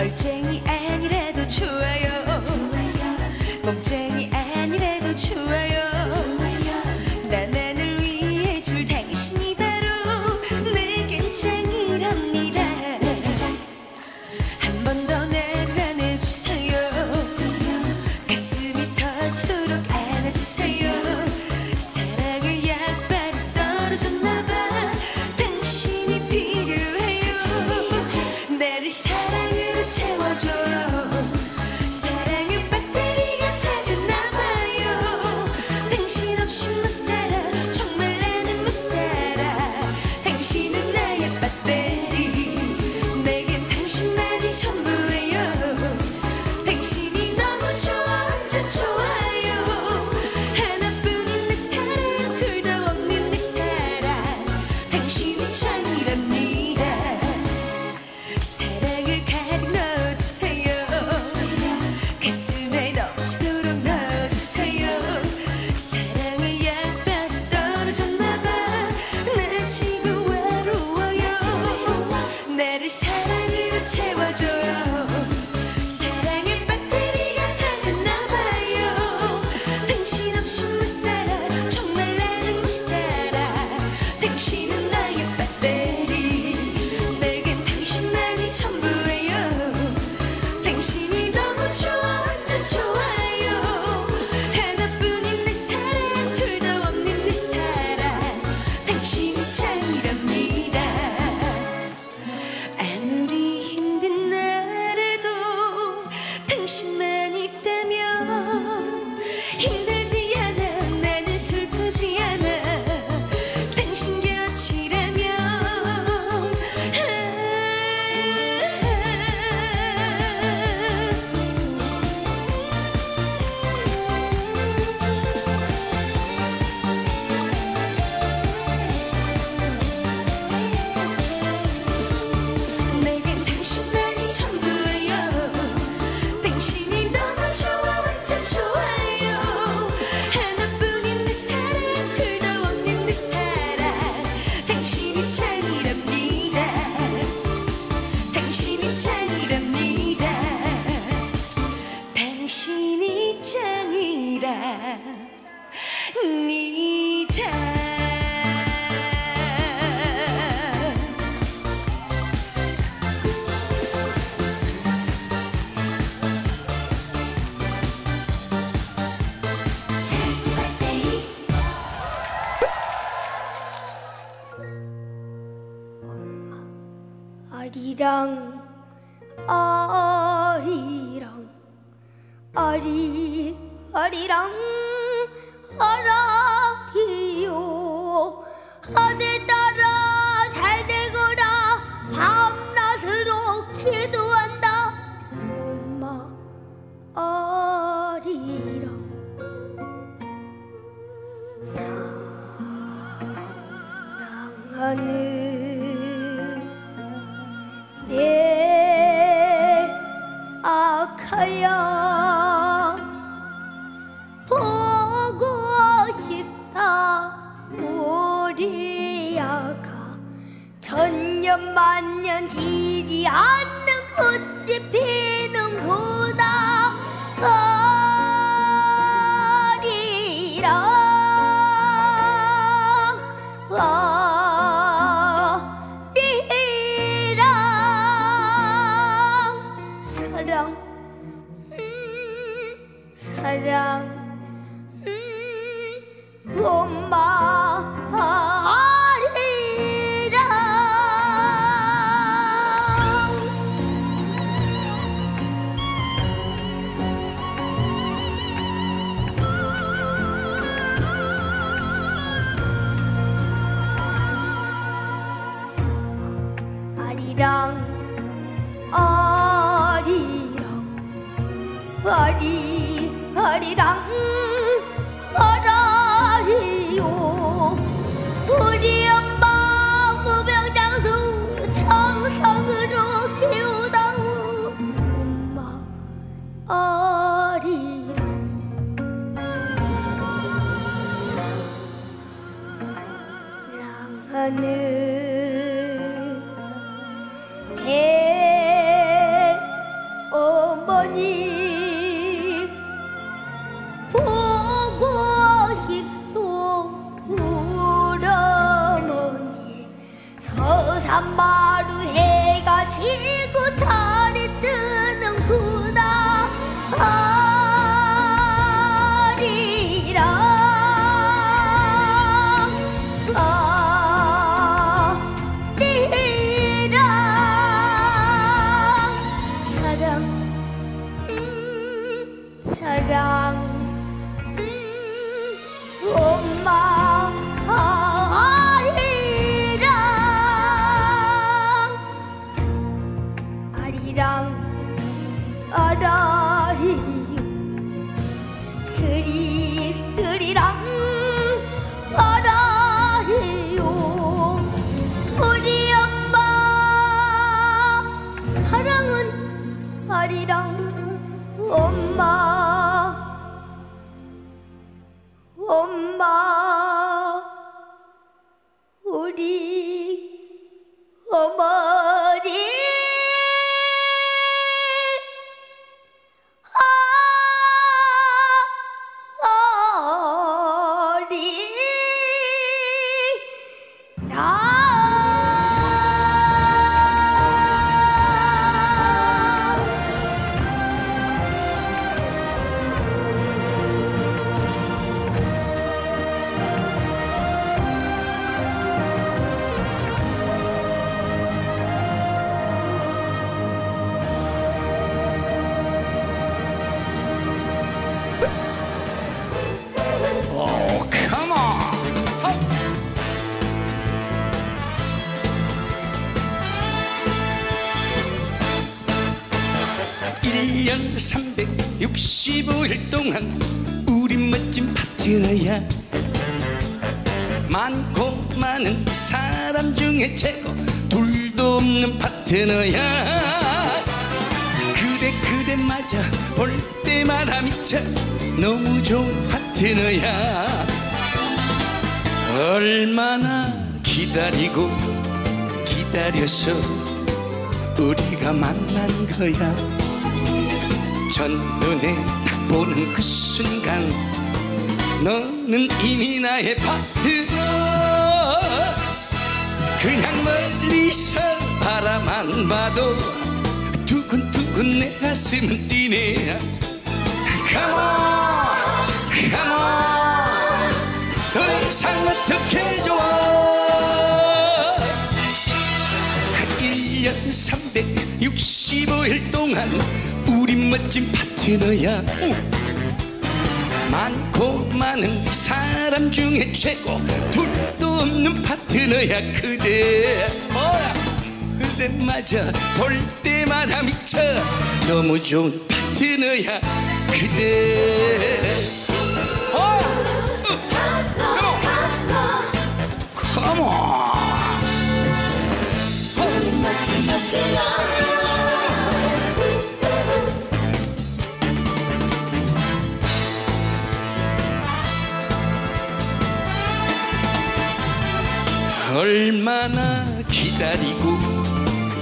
얼쟁이 아니라도 좋아요. 몸쟁이 아니라도 좋아요. 나만을 위해 줄 당신이 바로 내겐 짱이랍니다. 한 번 더 안아주세요. 가슴이 터지도록 안아주세요. 사랑의 약발이 떨어졌나봐. 당신이 필요해요. 나를 사랑으로 채워줘요. 사랑의 배터리가 다 됐나봐요. 당신 없이 못 살아. 정말 나는 못 살아. 당신은 나의 배터리. 내겐 당신만이 전부예요. 당신이 너무 좋아. 완전 좋아요. 하나뿐인 내 사랑. 둘 다 없는 내 사랑. 당신이 짱이랍니다. 사랑을 가득 넣어주세요. 가슴에 넘치도록 넣어주세요. 사랑의 약발이 떨어졌나봐. 나 지금 외로워요. 나를 사랑으로 채워줘요. 사랑의 배터리가 다 됐나봐요. 당신 없이 못 살아. 정말 나는 못 살아. 당신은 나의 배터리. 내겐 당신만이 전부예요. 당신이 너무 좋아. 완전 좋아요. 하나뿐인 내 사랑. 둘 다 없는 내 사랑. 당신이 짱이랍니다. 아무리 힘든 날에도 당신만 있다면 힘들지 않아. 나는 슬프지 않아. 당신 곁이라면 내겐 당신만이 전부예요. 당신이 너무 좋아. 완전 좋아요. 하나뿐인 내 사랑. 둘 다 없는 내 사랑. 당신이 짱이랍니다. 당신이 짱이랍니다. 당신이 짱이랍니다. 어리랑 어리랑 어리랑 어라기요. 아들딸아 잘 되거라. 밤낮으로 기도한다. 엄마 어리랑 사랑하는 내 아카야 보고 싶다. 우리 아카 천년만년 지지 않는 꽃이 피는구나. 어리랑 어리랑 사랑 사랑 엄마 어리랑. 아리랑 어리랑 어리랑 어라리요. 우리 엄마 무병장수 정성으로 키우다오. 엄마 어리랑 사랑하는 내 1년 365일 동안 우리 멋진 파트너야. 많고 많은 사람 중에 최고 둘도 없는 파트너야. 그래 맞아, 볼 때마다 미쳐 너무 좋은 파트너야. 얼마나 기다리고 기다려서 우리가 만난 거야. 첫눈에 딱 보는 그 순간 너는 이미 나의 파트너. 그냥 멀리서 바라만 봐도 두근두근 내 가슴은 뛰네. Come on, come on, 더 이상 어떻게 좋아. 1년 365일 동안 우리 멋진 파트너야. 많고 많은 사람 중에 최고 둘도 없는 파트너야. 그대 그대 맞아, 볼 때마다 미쳐 너무 좋은 파트너야. 그대 Come on, 우리 멋진 파트너. 얼마나 기다리고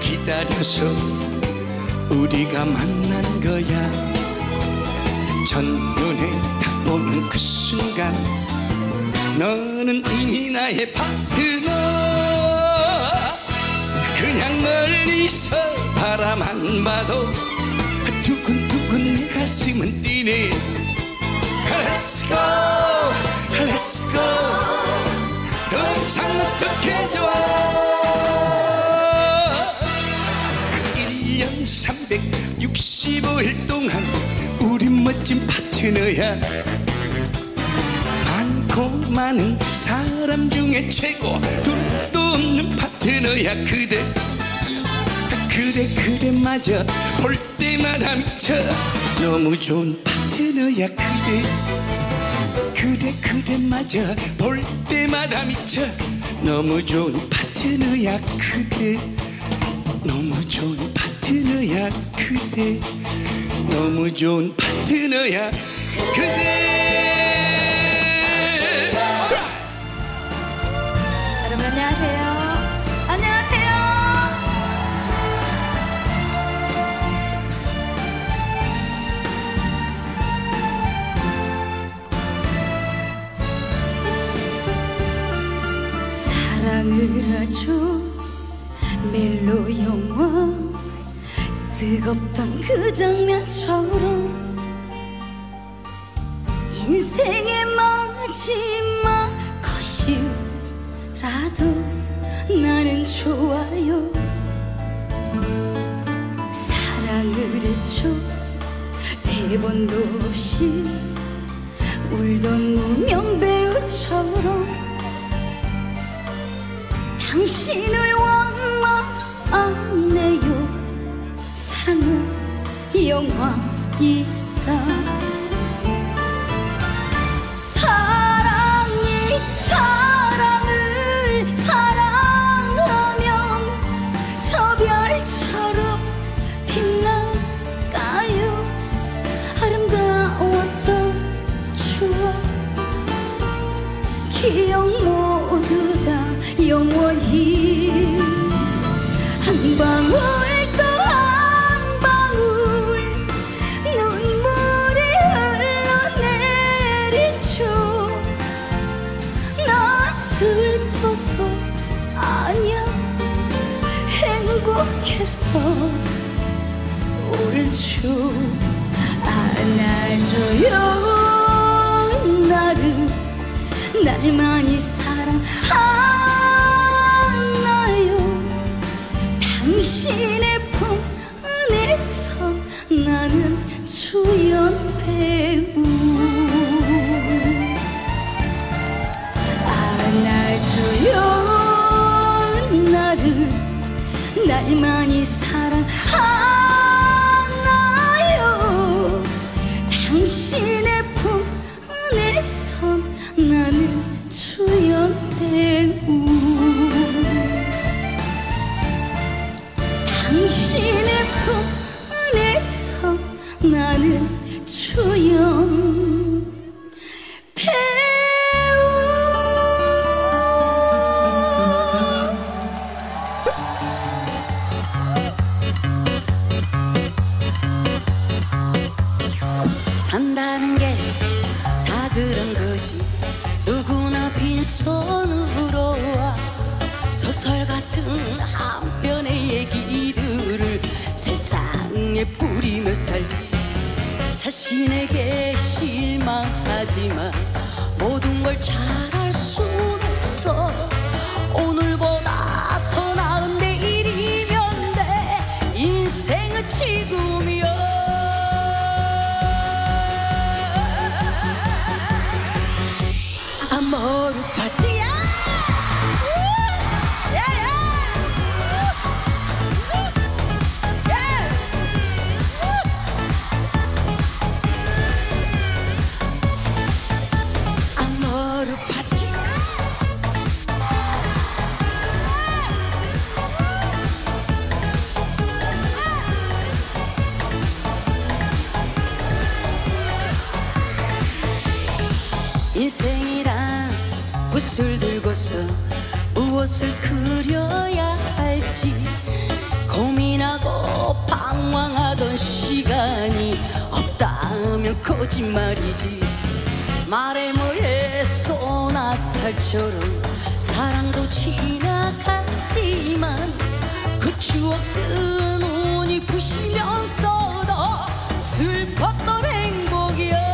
기다려서 우리가 만난 거야. 첫눈에 딱 보는 그 순간 너는 이미 나의 파트너. 그냥 멀리서 바라만 봐도 두근두근 내 가슴은 뛰네. Let's go, let's go, 더 이상 어떻게 좋아. 1년 365일 동안 우리 멋진 파트너야. 많고 많은 사람 중에 최고 둘도 없는 파트너야. 그대 맞아, 볼 때마다 미쳐 너무 좋은 파트너야. 그대 맞아, 볼 때마다 미쳐 너무 좋은 파트너야. 그대 너무 좋은 파트너야. 그대 너무 좋은 파트너야. 그대. 여러분 안녕하세요. 안녕하세요. 사랑을 하죠. 멜로 영화 뜨겁던 그 장면처럼 인생의 마지막 것이라도 나는 좋아요. 사랑을 했죠. 대본도 없이 울던 무명 배우처럼 당신을 원망하네요. 사랑은 영화이다. 사랑이 사랑을 사랑하면 저 별처럼 빛나가요. 아름다웠던 추억 기억 모두 다 영원히. 한 방울 또 한 방울 눈물이 흘러내리죠. 나 슬퍼서 아니야, 행복해서 울줄 안아줘요. 나를 날 많이 사랑하나요? 당신의 품 안에서 나는 주연 배우. 안아줘요. 나를 날 많이 사랑하나요? 당신의 품 안에서 나는 주연 배우. 당신의 품 안에서 나는 주연 배우. 산다는 게 다 그런 거지. 누구나 빈손으로 와 소설 같은 한 편의 얘기들을 세상에 뿌리며 살지. 자신에게 실망하지만 모든 걸 잘할 순 없어. 오늘보다 더 나은 내일이면 돼. 인생은 지금이야. 아모르 파티야. 아모르 파티야. 인생이란 붓을 들고서 무엇을 그려야 할지 고민하고 방황하던 시간이 없다면 거짓말이지. 말에 뭐해 소나살처럼 사랑도 지나갔지만 그 추억들은 눈이 부시면서도 슬펐던 행복이야.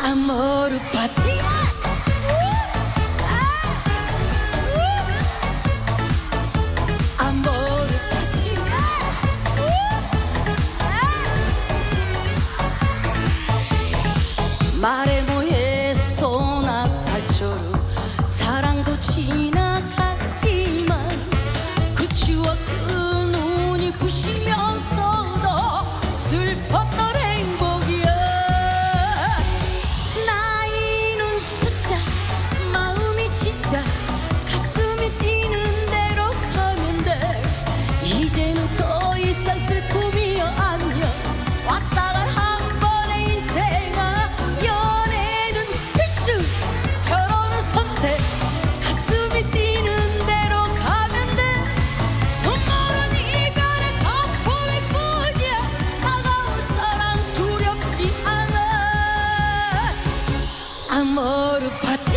아모르 파티야. 아모르 파티야. 말해 뭐해 소나살처럼 사랑도 지나갔지만 그 추억들 눈이 부시면서도 슬펐던. 아모르 파티.